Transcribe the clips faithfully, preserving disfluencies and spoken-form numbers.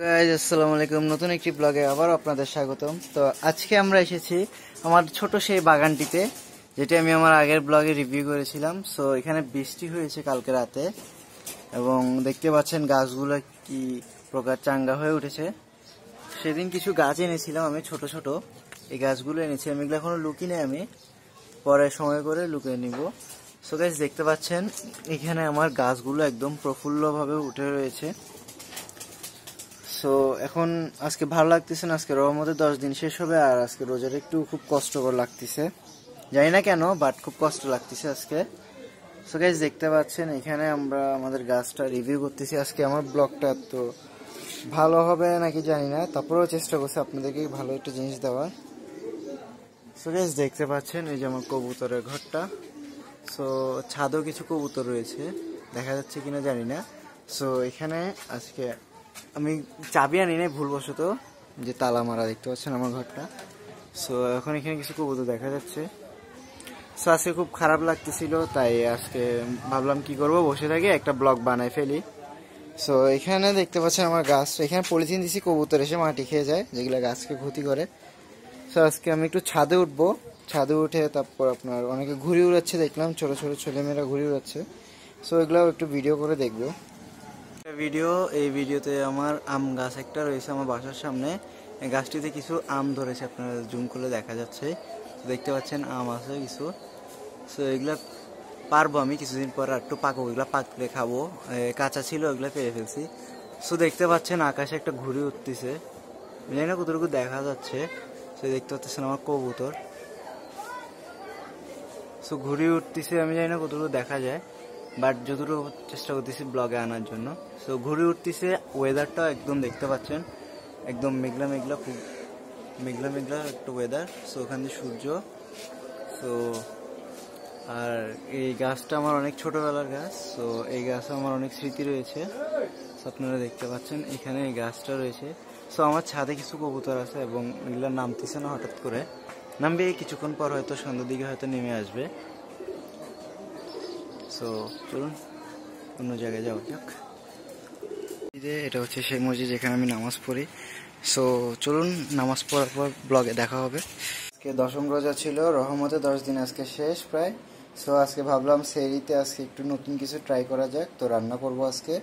Guys अस्सलामु आलैकुम नतून एक ब्लगे आबार आपनादेर स्वागतम। तो आजके आमरा एसेछि आमार छोटो सेई बागानटिते जेटा आमि आमार आगेर ब्लगे रिव्यू करेछिलाम। सो एखाने बृष्टि हयेछे कालके राते এবং দেখতে পাচ্ছেন গাছগুলো কি প্রকার চাঙ্গা হয়ে উঠেছে। সেদিন কিছু গাছ এনেছিলাম আমি, ছোট ছোট এই গাছগুলো এনেছি আমি, এগুলো এখনো লুকিয়ে নেই, আমি পরে সময় করে লুকিয়ে নিব। সো গাইস দেখতে পাচ্ছেন এখানে আমার গাছগুলো একদম প্রফুল্লভাবে উঠে রয়েছে। সো এখন আজকে ভালো লাগতেছে না, আজকে রহমতের দশ দিন শেষ হবে আর আজকে রোজার একটু খুব কষ্টকর লাগতেছে, জানি না কেন, বাট খুব কষ্ট লাগতেছে আজকে। সো গাইস দেখতে পাচ্ছেন এখানে আমরা আমাদের গাছটা রিভিউ করতেছি আজকে। আমার ব্লগটা তো ভালো হবে নাকি জানি না, তারপরেও চেষ্টা করছি আপনাদেরকে ভালো একটা জিনিস দেওয়ার। সো গাইস দেখতে পাচ্ছেন এই যে আমার কবুতরের ঘরটা। সো ছাদেও কিছু কবুতর রয়েছে, দেখা যাচ্ছে কিনা জানি না। সো এখানে আজকে আমি চাবি আনি নাই ভুলবশত, যে তালা মারা দেখতে পাচ্ছেন আমার ঘরটা। সো এখন এখানে কিছু কবুতর দেখা যাচ্ছে। সো আজকে খুব খারাপ লাগতেছিল, তাই আজকে ভাবলাম কি করব, বসে থাকি একটা ব্লগ বানাই ফেলি। সো এখানে দেখতে পাচ্ছেন আমার গাছ, এখানে পলিথিন দিছি, কবুতর এসে মাটি খেয়ে যায় যেগুলো গাছকে ক্ষতি করে। সো আজকে আমি একটু ছাদে উঠবো, ছাদে উঠে তারপর আপনার অনেকে ঘুরে উড়াচ্ছে দেখলাম, ছোট ছোট ছেলেমেয়েরা ঘুরে উড়াচ্ছে। সো এগুলো একটু ভিডিও করে দেখবো। ভিডিও এই ভিডিওতে আমার আম গাছ একটা রয়েছে আমার বাসার সামনে, এই গাছটিতে কিছু আম ধরেছে, আপনারা জুম করলে দেখা যাচ্ছে, দেখতে পাচ্ছেন আম আছে কিছু। সো এগুলা পারবো আমি কিছুদিন পর একটু পাকবো, এগুলা পাকলে খাবো, কাঁচা ছিল ওইগুলা পেরে ফেলছি। সো দেখতে পাচ্ছেন আকাশে একটা ঘুড়ি উঠতেছে, জানি না কতটুকু দেখা যাচ্ছে। সো দেখতে পাচ্ছেন আমার কবুতর, সো ঘুড়ি উঠতেছে, আমি জানি না কতটুকু দেখা যায়, বাট যতটুকু চেষ্টা করতেছি ব্লগে আনার জন্য। সো ঘুড়ি উঠতেছে, ওয়েদারটাও একদম দেখতে পাচ্ছেন একদম মেঘলা মেঘলা, খুব মেঘলা মেঘলা একটু ওয়েদার। সো ওখান দিয়ে সূর্য। সো আর এই গাছটা আমার অনেক ছোটোবেলার গাছ, সো এই গাছে আমার অনেক স্মৃতি রয়েছে। সো আপনারা দেখতে পাচ্ছেন এখানে এই গাছটা রয়েছে। সো আমার ছাদে কিছু কবুতর আছে এবং এগুলো নামতেছে না, হঠাৎ করে নামবে, কিছুক্ষণ পর হয়তো সন্ধ্যার দিকে হয়তো নেমে আসবে। সো চলুন অন্য জায়গায় যাওয়া যাক। এটা হচ্ছে সেই মসজিদ যেখানে আমি নামাজ পড়ি। সো চলুন নামাজ পড়ার পর ব্লগে দেখা হবে। আজকে দশম রোজা ছিল, রহমতে দশ দিন আজকে শেষ প্রায়। সো আজকে ভাবলাম সেরিতে আজকে একটু নতুন কিছু ট্রাই করা যাক, তো রান্না করব আজকে।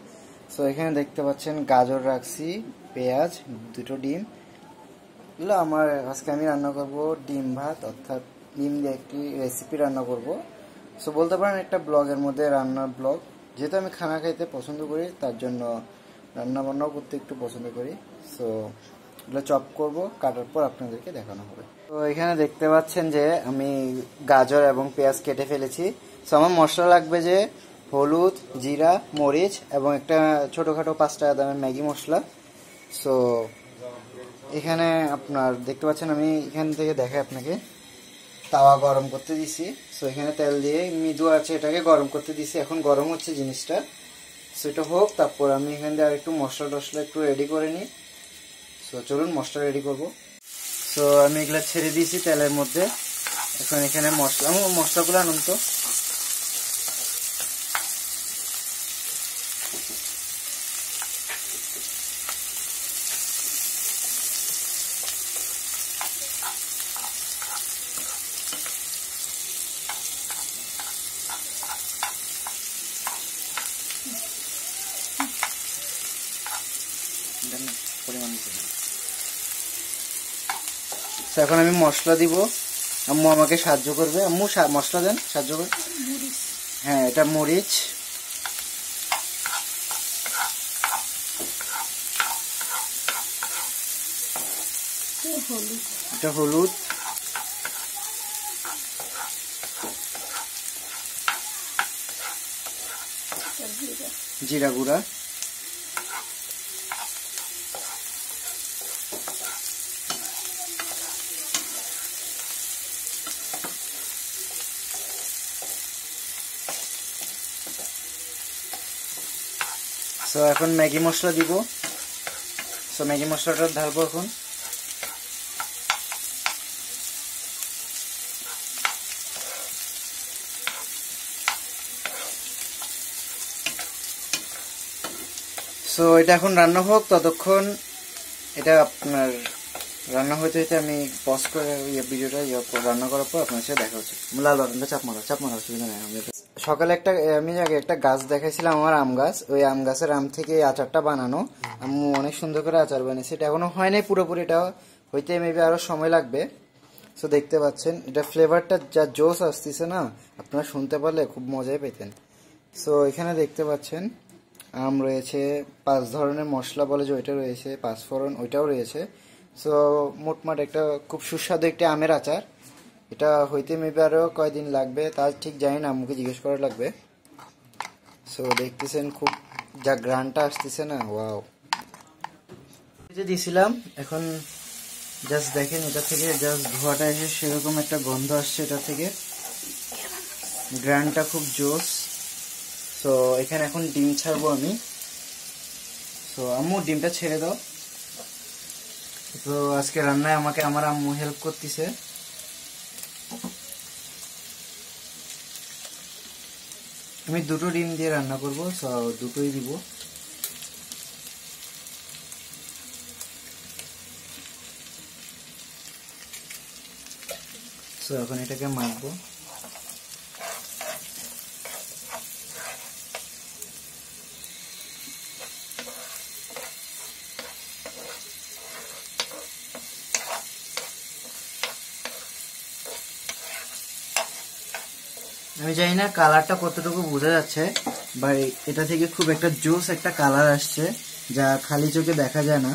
সো এখানে দেখতে পাচ্ছেন গাজর রাখছি, পেঁয়াজ, দুটো ডিম, এগুলো আমার আজকে আমি রান্না করব ডিম ভাত, অর্থাৎ ডিম দিয়ে একটি রেসিপি রান্না করব। সো বলতে পারেন একটা ব্লগের মধ্যে রান্নার ব্লগ, যেহেতু আমি খানা খাইতে পছন্দ করি তার জন্য রান্না বান্নাও করতে একটু পছন্দ করি। সো এগুলো চপ করব, কাটার পর আপনাদেরকে দেখানো হবে। তো এখানে দেখতে পাচ্ছেন যে আমি গাজর এবং পেঁয়াজ কেটে ফেলেছি। সো আমার মশলা লাগবে যে হলুদ, জিরা, মরিচ এবং একটা ছোটোখাটো পাঁচ টাকা দামের ম্যাগি মশলা। সো এখানে আপনার দেখতে পাচ্ছেন আমি এখান থেকে দেখাই আপনাকে, তাওয়া গরম করতে দিছি। সো এখানে তেল দিয়ে মৃদু আছে এটাকে গরম করতে দিছি, এখন গরম হচ্ছে জিনিসটা। সো এটা হোক, তারপর আমি এখান দিয়ে আর একটু মশলা টশলা একটু রেডি করে নিই। সো চলুন মশলা রেডি করব। সো আমি এগুলো ছেড়ে দিয়েছি তেলের মধ্যে, এখন এখানে মশলা, আমি মশলাগুলো আনুন তো। এখন আমি মশলা দিব, আম্মু আমাকে সাহায্য করবে। আম্মু মশলা দেন, সাহায্য করবে। হ্যাঁ, এটা মরিচ, এটা হলুদ, জিরা গুঁড়া, তো এখন ম্যাগি মশলা দিব। সো ম্যাগি মশলাটা ঢালবো এখন। सो এটা এখন রান্না হোক ততক্ষণ এটা আপনার রান্না হতে হতে আমি পজ করে এই ভিডিওটা ইয়া রান্না করার পর আপনাদের সাথে দেখা হচ্ছে। লাল বাটনটা চাপ মারো চাপ মারো অসুবিধা নাই। আমি সকালে একটা আমি আগে একটা গাছ দেখাইছিলাম আমার আম গাছ, ওই আম গাছের আম থেকে আচারটা বানানো। আম্মু অনেক সুন্দর করে আচার বানিয়েছে, এটা এখনো হয় নাই পুরোপুরি, এটা হইতে মেবি আরো সময় লাগবে। সো দেখতে পাচ্ছেন এটা ফ্লেভারটা যা জোস আসতেছে না, আপনারা শুনতে পারলে খুব মজাই পেতেন। সো এখানে দেখতে পাচ্ছেন আম রয়েছে, পাঁচ ধরনের মশলা বলে যে ওইটা রয়েছে, পাঁচফোড়ন ওইটাও রয়েছে। সো মোটমাট একটা খুব সুস্বাদু একটা আমের আচার, এটা হইতে মেবি আরও কয়দিন লাগবে তার ঠিক জানি না, আমাকে জিজ্ঞেস করা লাগবে। সো দেখতেছেন খুব যা গ্রানটা আসতেছে না, ওয়াও। যে দিয়েছিলাম এখন জাস্ট দেখেন এটা থেকে জাস্ট ধোয়াটা এসে সেরকম একটা গন্ধ আসছে, এটা থেকে গ্রানটা খুব জোস। তো এখানে এখন ডিম ছাড়বো আমি, তো আম্মু ডিমটা ছেড়ে দাও। তো আজকে রান্নায় আমাকে আমার আম্মু হেল্প করতেছে। আমি দুটো ডিম দিয়ে রান্না করবো, তো দুটোই দিব। তো এখন এটাকে মাখবো। আমি জানি না কালারটা কতটুকু বোঝা যাচ্ছে, বা এটা থেকে খুব একটা জোস একটা কালার আসছে যা খালি চোখে দেখা যায় না।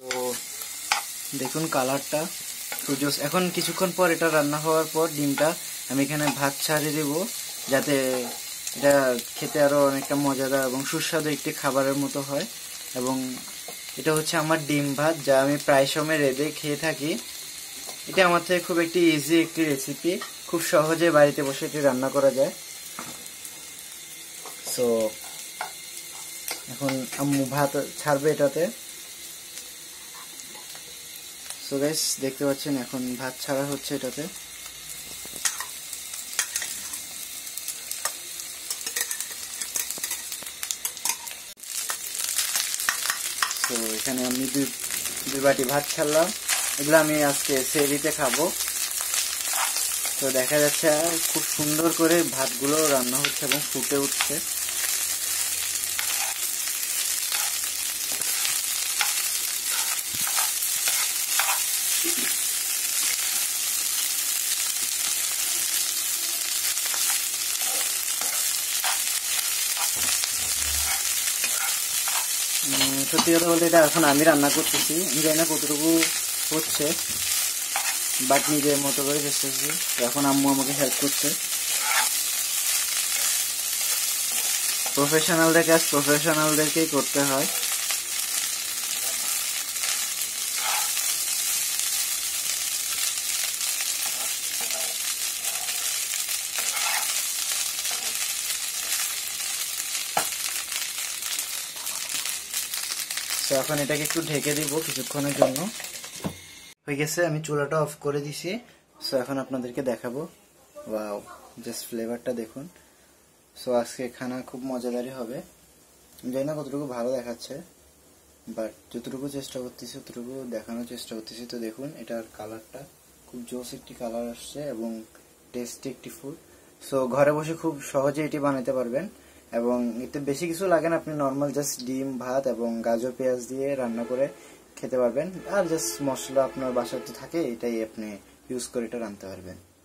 তো দেখুন কালারটা খুব জোস। এখন কিছুক্ষণ পর এটা রান্না হওয়ার পর ডিমটা আমি এখানে ভাত ছাড়িয়ে দেব, যাতে এটা খেতে আরও অনেকটা মজাদার এবং সুস্বাদু একটি খাবারের মতো হয়। এবং এটা হচ্ছে আমার ডিম ভাত, যা আমি প্রায় সময় রেঁধে খেয়ে থাকি। এটা আমার থেকে খুব একটি ইজি একটি রেসিপি, খুব সহজে বাড়িতে বসে এটি রান্না করা যায়। সো এখন আম্মু ভাত ছাড়বে এটাতে। সো গাইস দেখতে পাচ্ছেন এখন ভাত ছাড়া হচ্ছে এটাতে। তো এখানে আমি দুই দুই বাটি ভাত ছাড়লাম, এগুলো আমি আজকে সেরিতে খাবো। তো দেখা যাচ্ছে খুব সুন্দর করে ভাতগুলো রান্না হচ্ছে এবং ফুটে উঠছে। সত্যি কথা বলতে এটা এখন আমি রান্না করতেছি, আমি জানি না কতটুকু হচ্ছে, বাট নিজের মতো করে চেষ্টা করছি। এখন আম্মু আমাকে হেল্প করছে, প্রফেশনালদের কাজ প্রফেশনালদেরকেই করতে হয়। তো এখন এটাকে একটু ঢেকে দিব কিছুক্ষণের জন্য। হয়ে গেছে, আমি চুলাটা অফ করে দিছি। সো এখন আপনাদেরকে দেখাবো, ওয়াও জাস্ট ফ্লেভারটা দেখুন। সো আজকে খানা খুব মজাদারি হবে। জানি না কতটুকু ভালো দেখাচ্ছে, বাট যতটুকু চেষ্টা করতেছি ততটুকু দেখানোর চেষ্টা করতেছি। তো দেখুন এটার কালারটা খুব জোস একটি কালার আসছে এবং টেস্টি একটি ফুড। সো ঘরে বসে খুব সহজে এটি বানাতে পারবেন এবং এতে বেশি কিছু লাগে না, আপনি নর্মাল জাস্ট ডিম ভাত এবং গাজর পেঁয়াজ দিয়ে রান্না করে খেতে পারবেন। আর জাস্ট মশলা আপনার বাসায় তো থাকে, এটাই আপনি ইউজ করে এটা রাঁধতে পারবেন।